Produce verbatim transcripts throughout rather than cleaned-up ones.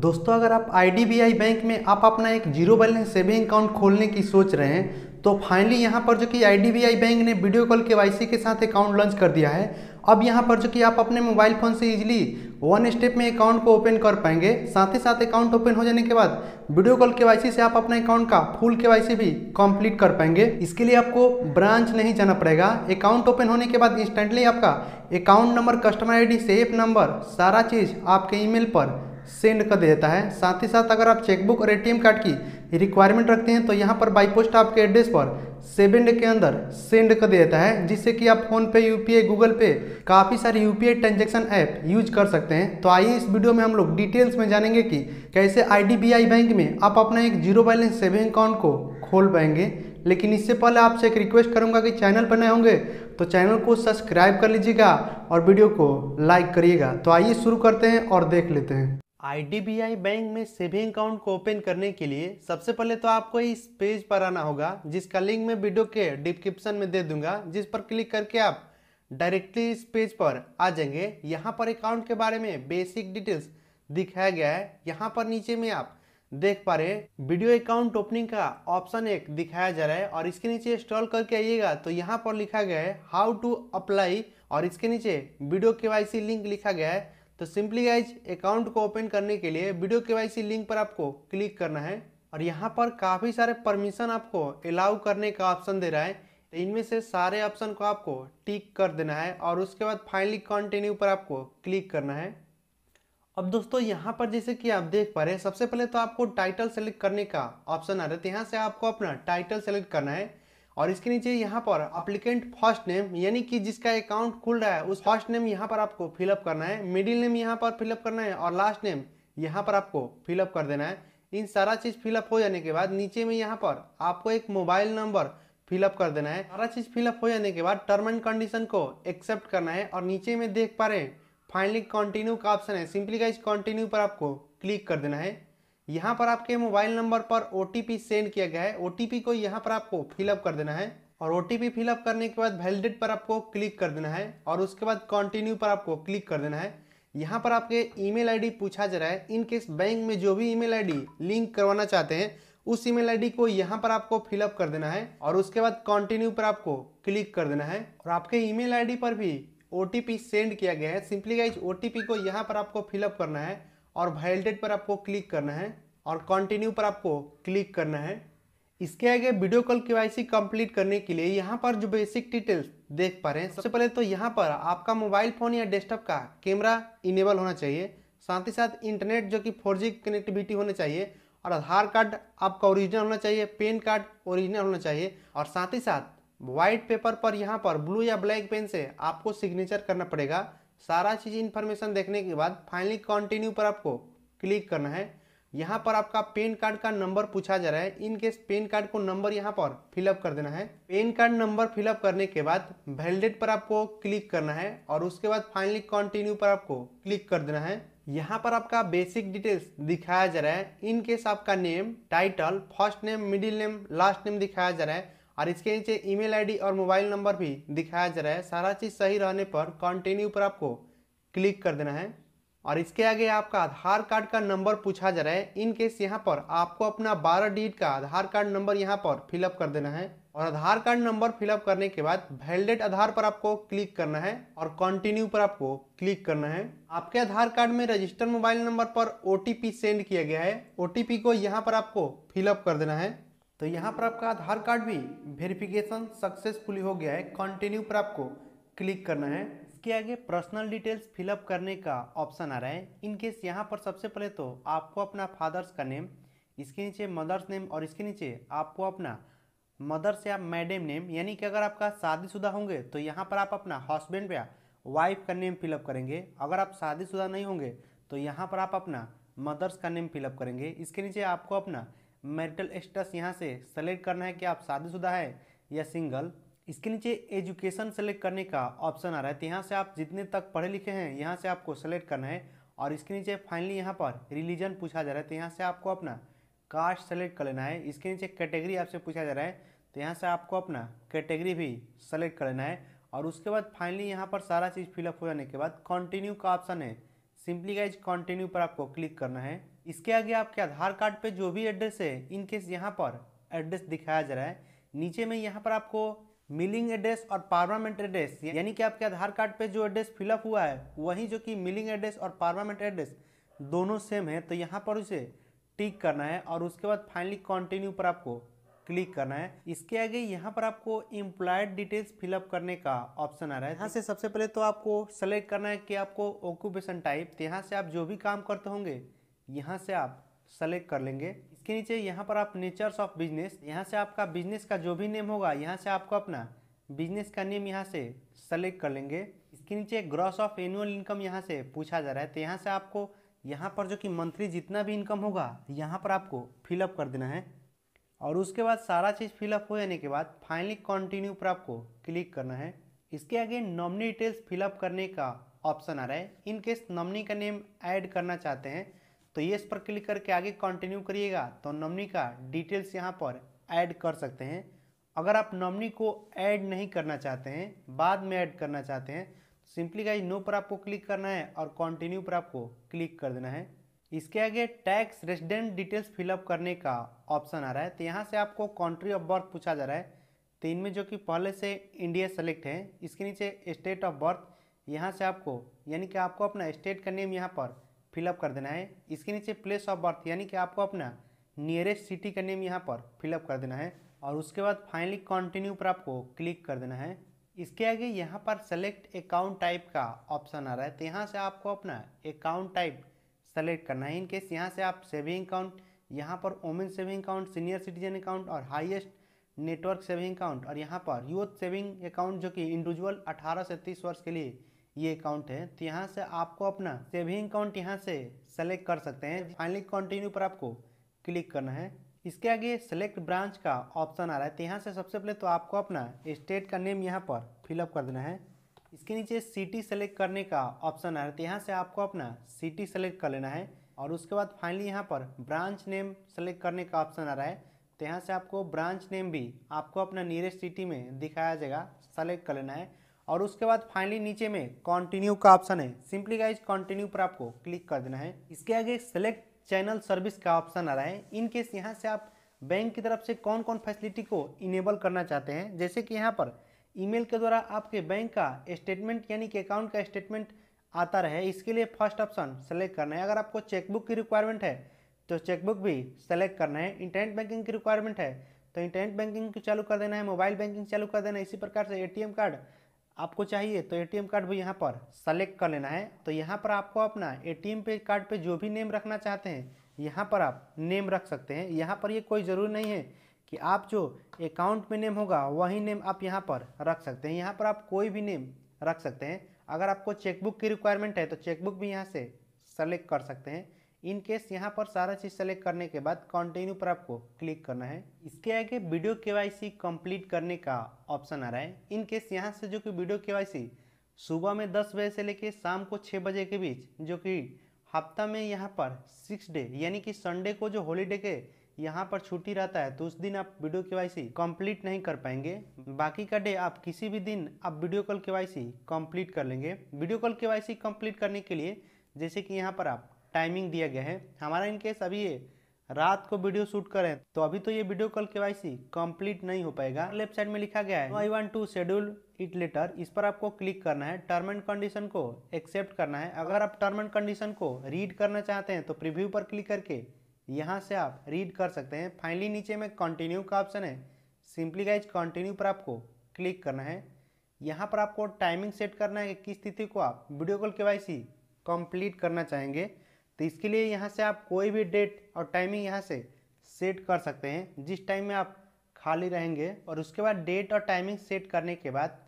दोस्तों अगर आप I D B I bank में आप अपना एक जीरो बैलेंस सेविंग अकाउंट खोलने की सोच रहे हैं तो फाइनली यहाँ पर जो कि I D B I bank ने video call K Y C के साथ अकाउंट लॉन्च कर दिया है। अब यहाँ पर जो कि आप अपने मोबाइल फ़ोन से इजीली वन स्टेप में अकाउंट को ओपन कर पाएंगे। साथ ही साथ अकाउंट ओपन हो जाने के बाद video call K Y C से आप अपने अकाउंट का फुल के वाई सी भी कंप्लीट कर पाएंगे। इसके लिए आपको ब्रांच नहीं जाना पड़ेगा। अकाउंट ओपन होने के बाद इंस्टेंटली आपका account number, customer I D, CIF number, सारा चीज़ आपके ईमेल पर सेंड कर देता है। साथ ही साथ अगर आप चेकबुक और ए टी एम कार्ड की रिक्वायरमेंट रखते हैं तो यहाँ पर बाई पोस्ट आपके एड्रेस पर सेवन डे के अंदर सेंड कर देता है, जिससे कि आप फोन पे, you P I, Google Pay, काफ़ी सारे U P I transaction app use कर सकते हैं। तो आइए इस वीडियो में हम लोग डिटेल्स में जानेंगे कि कैसे I D B I bank में आप अपना एक जीरो बैलेंस सेविंग अकाउंट को खोल पाएंगे। लेकिन इससे पहले आपसे एक रिक्वेस्ट करूंगा कि चैनल पर नए होंगे तो चैनल को सब्सक्राइब कर लीजिएगा और वीडियो को लाइक करिएगा। तो आइए शुरू करते हैं और देख लेते हैं। I D B I bank में सेविंग अकाउंट को ओपन करने के लिए सबसे पहले तो आपको इस पेज पर आना होगा, जिसका लिंक मैं वीडियो के डिस्क्रिप्शन में दे दूंगा, जिस पर क्लिक करके आप डायरेक्टली इस पेज पर आ जाएंगे। यहाँ पर अकाउंट के बारे में बेसिक डिटेल्स दिखाया गया है। यहाँ पर नीचे में आप देख पा रहे हैं वीडियो अकाउंट ओपनिंग का ऑप्शन एक दिखाया जा रहा है और इसके नीचे स्क्रॉल करके आइएगा तो यहाँ पर लिखा गया है हाउ टू अप्लाई और इसके नीचे वीडियो के वाई सी लिंक लिखा गया है। तो सिंपली गाइज अकाउंट को ओपन करने के लिए वीडियो के वाई सी लिंक पर आपको क्लिक करना है और यहाँ पर काफ़ी सारे परमिशन आपको अलाउ करने का ऑप्शन दे रहा है। तो इनमें से सारे ऑप्शन को आपको टिक कर देना है और उसके बाद फाइनली कंटिन्यू पर आपको क्लिक करना है। अब दोस्तों यहाँ पर जैसे कि आप देख पा रहे हैं सबसे पहले तो आपको टाइटल सेलेक्ट करने का ऑप्शन आ रहा है। तो यहाँ से आपको अपना टाइटल सेलेक्ट करना है और इसके नीचे यहाँ पर अप्लीकेंट फर्स्ट नेम यानी कि जिसका अकाउंट खुल रहा है उस फर्स्ट नेम यहाँ पर आपको फिलअप करना है, मिडिल नेम यहाँ पर फिलअप करना है और लास्ट नेम यहाँ पर आपको फिलअप कर देना है। इन सारा चीज़ फिलअप हो जाने के बाद नीचे में यहाँ पर आपको एक मोबाइल नंबर फिलअप कर देना है। सारा चीज़ फिलअप हो जाने के बाद टर्म एंड कंडीशन को एक्सेप्ट करना है और नीचे में देख पा रहे हैं फाइनली कंटिन्यू का ऑप्शन है। सिंपली गाइस कंटिन्यू पर आपको क्लिक कर देना है। यहाँ पर आपके मोबाइल नंबर पर ओ टी पी सेंड किया गया है, ओ टी पी को यहाँ पर आपको फिलअप कर देना है और ओ टी पी फिलअप करने के बाद वैलिडेट पर आपको क्लिक कर देना है और उसके बाद कंटिन्यू पर आपको क्लिक कर देना है। यहाँ पर आपके ईमेल आईडी पूछा जा रहा है। इनकेस बैंक में जो भी ईमेल आईडी लिंक करवाना चाहते हैं उस ईमेल आईडी को यहाँ पर आपको फिलअप कर देना है और उसके बाद कंटिन्यू पर आपको क्लिक कर देना है। और आपके ईमेल आईडी पर भी ओ टी पी सेंड किया गया है। Simply guys O T P को यहाँ पर आपको फिलअप करना है और वैलिडेट पर आपको क्लिक करना है और कंटिन्यू पर आपको क्लिक करना है। इसके आगे video call K Y C complete करने के लिए यहाँ पर जो बेसिक डिटेल्स देख पा रहे हैं सबसे पहले तो यहाँ पर आपका मोबाइल फ़ोन या डेस्कटॉप का कैमरा इनेबल होना चाहिए, साथ ही साथ इंटरनेट जो कि फोर जी कनेक्टिविटी होना चाहिए और आधार कार्ड आपका ओरिजिनल होना चाहिए, पेन कार्ड ओरिजिनल होना चाहिए और साथ ही साथ वाइट पेपर पर यहाँ पर ब्लू या ब्लैक पेन से आपको सिग्नेचर करना पड़ेगा। सारा चीज़ इन्फॉर्मेशन देखने के बाद फाइनली कंटिन्यू पर आपको क्लिक करना है। यहाँ पर आपका पैन कार्ड का नंबर पूछा जा रहा है। इनकेस पैन कार्ड को नंबर यहाँ पर फिलअप कर देना है। पैन कार्ड नंबर फिलअप करने के बाद वैलिडेट पर आपको क्लिक करना है और उसके बाद फाइनली कंटिन्यू पर आपको क्लिक कर देना है। यहाँ पर आपका बेसिक डिटेल्स दिखाया जा रहा है। इनकेस आपका name, title, first name, middle name, last name दिखाया जा रहा है और इसके नीचे ईमेल आईडी और मोबाइल नंबर भी दिखाया जा रहा है। सारा चीज़ सही रहने पर कंटिन्यू पर आपको क्लिक कर देना है और इसके आगे आपका आधार कार्ड का नंबर पूछा जा रहा है। इन केस यहाँ पर आपको अपना बारह डिजिट का आधार कार्ड नंबर यहाँ पर फिलअप कर देना है और आधार कार्ड नंबर फिलअप करने के बाद वैलिडेट आधार पर आपको क्लिक करना है और कंटिन्यू पर आपको क्लिक करना है। आपके आधार कार्ड में रजिस्टर्ड मोबाइल नंबर पर ओ टी पी सेंड किया गया है, ओ टी पी को यहाँ पर आपको फिलअप कर देना है। तो यहाँ पर आपका आधार कार्ड भी वेरिफिकेशन सक्सेसफुली हो गया है, कंटिन्यू पर आपको क्लिक करना है। इसके आगे पर्सनल डिटेल्स फिलअप करने का ऑप्शन आ रहा है। इनकेस यहाँ पर सबसे पहले तो आपको अपना फादर्स का नेम, इसके नीचे मदर्स नेम और इसके नीचे आपको अपना मदर्स या मैडम नेम यानी कि अगर आपका शादीशुदा होंगे तो यहाँ पर आप अपना हस्बैंड या वाइफ का नेम फिलअप करेंगे। अगर आप शादीशुदा नहीं होंगे तो यहाँ पर आप अपना मदर्स का नेम फिलअप करेंगे। इसके नीचे आपको अपना मैरिटल स्टेटस यहाँ से सेलेक्ट करना है कि आप शादीशुदा है या सिंगल। इसके नीचे एजुकेशन सेलेक्ट करने का ऑप्शन आ रहा है। तो यहाँ से आप जितने तक पढ़े लिखे हैं यहाँ से आपको सेलेक्ट करना है और इसके नीचे फाइनली यहाँ पर रिलीजन पूछा जा रहा है। तो यहाँ से आपको अपना कास्ट सेलेक्ट कर लेना है। इसके नीचे कैटेगरी आपसे पूछा जा रहा है तो यहाँ से आपको अपना कैटेगरी भी सेलेक्ट कर लेना है और उसके बाद फाइनली यहाँ पर सारा चीज़ फिलअप हो जाने के बाद कंटिन्यू का ऑप्शन है। सिंपली गाइज कंटिन्यू पर आपको क्लिक करना है। इसके आगे आपके आधार कार्ड पे जो भी एड्रेस है, इनकेस यहाँ पर एड्रेस दिखाया जा रहा है, नीचे में यहाँ पर आपको मिलिंग एड्रेस और परमानेंट एड्रेस, यानी कि आपके आधार कार्ड पे जो एड्रेस फिलअप हुआ है वही जो कि मिलिंग एड्रेस और परमानेंट एड्रेस दोनों सेम है, तो यहाँ पर उसे टिक करना है और उसके बाद फाइनली कंटिन्यू पर आपको क्लिक करना है। इसके आगे यहाँ पर आपको एम्प्लॉयड डिटेल्स फिलअप करने का ऑप्शन आ रहा है। यहाँ से सबसे पहले तो आपको सेलेक्ट करना है कि आपको ऑक्यूपेशन टाइप, तो यहाँ से आप जो भी काम करते होंगे यहाँ से आप सेलेक्ट कर लेंगे। इसके नीचे यहाँ पर आप नेचर्स ऑफ बिजनेस, यहाँ से आपका बिजनेस का जो भी नेम होगा यहाँ से आपको अपना बिजनेस का नेम यहाँ से सेलेक्ट कर लेंगे। इसके नीचे ग्रॉस ऑफ एनुअल इनकम यहाँ से पूछा जा रहा है, तो यहाँ से आपको यहाँ पर जो कि मंथली जितना भी इनकम होगा यहाँ पर आपको फिलअप कर देना है और उसके बाद सारा चीज़ फिलअप हो जाने के बाद फाइनली कंटिन्यू पर आपको क्लिक करना है। इसके आगे नॉमिनी डिटेल्स फिलअप करने का ऑप्शन आ रहा है, इन केस नॉमिनी का नेम ऐड करना चाहते हैं तो ये इस पर क्लिक करके आगे कंटिन्यू करिएगा तो नॉमिनी का डिटेल्स यहाँ पर ऐड कर सकते हैं। अगर आप नॉमिनी को ऐड नहीं करना चाहते हैं, बाद में ऐड करना चाहते हैं, सिंपली गाइस नो पर आपको क्लिक करना है और कंटिन्यू पर आपको क्लिक कर देना है। इसके आगे टैक्स रेजिडेंट डिटेल्स फिलअप करने का ऑप्शन आ रहा है, तो यहाँ से आपको कंट्री ऑफ बर्थ पूछा जा रहा है, तो इनमें जो कि पहले से इंडिया सेलेक्ट है। इसके नीचे स्टेट ऑफ बर्थ, यहाँ से आपको यानी कि आपको अपना स्टेट का नेम यहाँ पर फिलअप कर देना है। इसके नीचे प्लेस ऑफ बर्थ, यानी कि आपको अपना नियरेस्ट सिटी का नेम यहाँ पर फिलअप कर देना है और उसके बाद फाइनली कंटिन्यू पर आपको क्लिक कर देना है। इसके आगे यहाँ पर सेलेक्ट अकाउंट टाइप का ऑप्शन आ रहा है, तो यहाँ से आपको अपना अकाउंट टाइप सेलेक्ट करना है। इनकेस यहाँ से आप सेविंग अकाउंट, यहाँ पर women saving account, senior citizen account और हाईएस्ट नेटवर्क सेविंग अकाउंट और यहाँ पर यूथ सेविंग अकाउंट जो कि इंडिविजुअल अठारह से तीस वर्ष के लिए ये अकाउंट है, तो यहाँ से आपको अपना सेविंग अकाउंट यहाँ से सेलेक्ट कर सकते हैं। फाइनली कंटिन्यू पर आपको क्लिक करना है। इसके आगे सेलेक्ट ब्रांच का ऑप्शन आ रहा है, तो यहाँ से सबसे पहले तो आपको अपना स्टेट का नेम यहाँ पर फिलअप कर देना है। इसके नीचे सिटी सेलेक्ट करने का ऑप्शन आ रहा है, तो यहाँ से आपको अपना सिटी सेलेक्ट कर लेना है और उसके बाद फाइनली यहाँ पर ब्रांच नेम सेलेक्ट करने का ऑप्शन आ रहा है, तो यहाँ से आपको ब्रांच नेम भी आपको अपना नियरेस्ट सिटी में दिखाया जाएगा, सेलेक्ट कर लेना है और उसके बाद फाइनली नीचे में कंटिन्यू का ऑप्शन है, सिंपली गाइज कंटिन्यू पर आपको क्लिक कर देना है। इसके आगे सेलेक्ट चैनल सर्विस का ऑप्शन आ रहा है, इनकेस यहाँ से आप बैंक की तरफ से कौन कौन फैसिलिटी को इनेबल करना चाहते हैं, जैसे कि यहाँ पर ईमेल के द्वारा आपके बैंक का स्टेटमेंट यानी कि अकाउंट का स्टेटमेंट आता रहे, इसके लिए फर्स्ट ऑप्शन सेलेक्ट करना है। अगर आपको चेकबुक की रिक्वायरमेंट है तो चेकबुक भी सेलेक्ट करना है, इंटरनेट बैंकिंग की रिक्वायरमेंट है तो इंटरनेट बैंकिंग को चालू कर देना है, मोबाइल बैंकिंग चालू कर देना है। इसी प्रकार से एटीएम कार्ड आपको चाहिए तो एटीएम कार्ड भी यहाँ पर सेलेक्ट कर लेना है, तो यहाँ पर आपको अपना एटीएम पे कार्ड पर जो भी नेम रखना चाहते हैं यहाँ पर आप नेम रख सकते हैं। यहाँ पर ये कोई ज़रूरी नहीं है कि आप जो अकाउंट में नेम होगा वही नेम आप यहाँ पर रख सकते हैं, यहाँ पर आप कोई भी नेम रख सकते हैं। अगर आपको चेकबुक की रिक्वायरमेंट है तो चेकबुक भी यहाँ से सेलेक्ट कर सकते हैं। इन केस यहाँ पर सारा चीज़ सेलेक्ट करने के बाद कंटिन्यू पर आपको क्लिक करना है। इसके आगे वीडियो केवाईसी कंप्लीट करने का ऑप्शन आ रहा है, इन केस यहाँ से जो कि वीडियो केवाईसी सुबह में दस बजे से लेकर शाम को छः बजे के बीच, जो कि हफ्ता में यहाँ पर सिक्स डे यानी कि संडे को जो हॉलीडे के यहाँ पर छुट्टी रहता है तो उस दिन आप वीडियो केवाईसी कंप्लीट नहीं कर पाएंगे, बाकी का डे आप किसी भी दिन आप वीडियो कॉल केवाईसी कंप्लीट कर लेंगे। वीडियो कॉल केवाईसी कंप्लीट करने के लिए जैसे कि यहाँ पर आप टाइमिंग दिया गया है, हमारा इनकेस अभी ये रात को वीडियो शूट करें तो अभी तो ये वीडियो कॉल केवाईसी कंप्लीट नहीं हो पाएगा। लेफ्ट साइड में लिखा गया है I want to schedule it later, इस पर आपको क्लिक करना है, टर्म एंड कंडीशन को एक्सेप्ट करना है। अगर आप टर्म एंड कंडीशन को रीड करना चाहते हैं तो प्रीव्यू पर क्लिक करके यहाँ से आप रीड कर सकते हैं। फाइनली नीचे में कंटिन्यू का ऑप्शन है, सिंपली गाइज कंटिन्यू पर आपको क्लिक करना है। यहाँ पर आपको टाइमिंग सेट करना है कि किस तिथि को आप वीडियो कॉल केवाईसी कंप्लीट करना चाहेंगे, तो इसके लिए यहाँ से आप कोई भी डेट और टाइमिंग यहाँ से सेट कर सकते हैं जिस टाइम में आप खाली रहेंगे और उसके बाद डेट और टाइमिंग सेट करने के बाद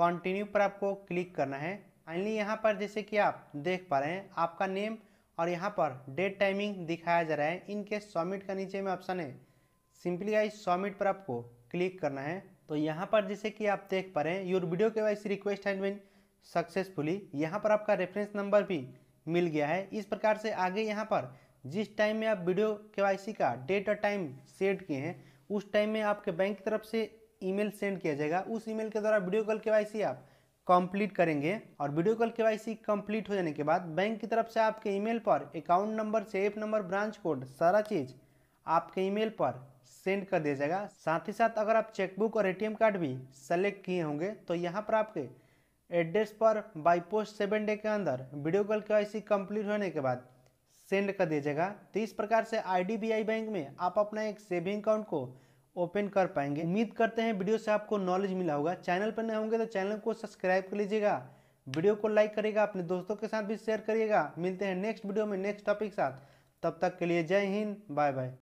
कंटिन्यू पर आपको क्लिक करना है। फाइनली यहाँ पर जैसे कि आप देख पा रहे हैं आपका नेम और यहाँ पर डेट टाइमिंग दिखाया जा रहा है। इनके सबमिट का नीचे में ऑप्शन है, सिंपली गाइस सबमिट पर आपको क्लिक करना है। तो यहाँ पर जैसे कि आप देख पा रहे हैं your video KYC request has been successfully, यहाँ पर आपका रेफरेंस नंबर भी मिल गया है। इस प्रकार से आगे यहाँ पर जिस टाइम में आप वीडियो केवाईसी का डेट और टाइम सेट किए हैं उस टाइम में आपके बैंक की तरफ से ईमेल सेंड किया जाएगा, उस ईमेल के द्वारा वीडियो कॉल केवाईसी आप कंप्लीट करेंगे। और वीडियो कॉल केवाईसी कंप्लीट हो जाने के बाद बैंक की तरफ से आपके ईमेल पर account number, safe number, branch code, सारा चीज़ आपके ईमेल पर सेंड कर दिया जाएगा। साथ ही साथ अगर आप चेकबुक और एटीएम कार्ड भी सेलेक्ट किए होंगे तो यहाँ पर आपके एड्रेस पर बाई पोस्ट सेवन डे के अंदर वीडियो कॉल केवाईसी कंप्लीट होने के बाद सेंड कर दिया जाएगा। तो इस प्रकार से आईडीबीआई बैंक में आप अपना एक सेविंग अकाउंट को ओपन कर पाएंगे। उम्मीद करते हैं वीडियो से आपको नॉलेज मिला होगा। चैनल पर नए होंगे तो चैनल को सब्सक्राइब कर लीजिएगा, वीडियो को लाइक करिएगा, अपने दोस्तों के साथ भी शेयर करिएगा। मिलते हैं नेक्स्ट वीडियो में नेक्स्ट टॉपिक के साथ, तब तक के लिए जय हिंद, बाय बाय।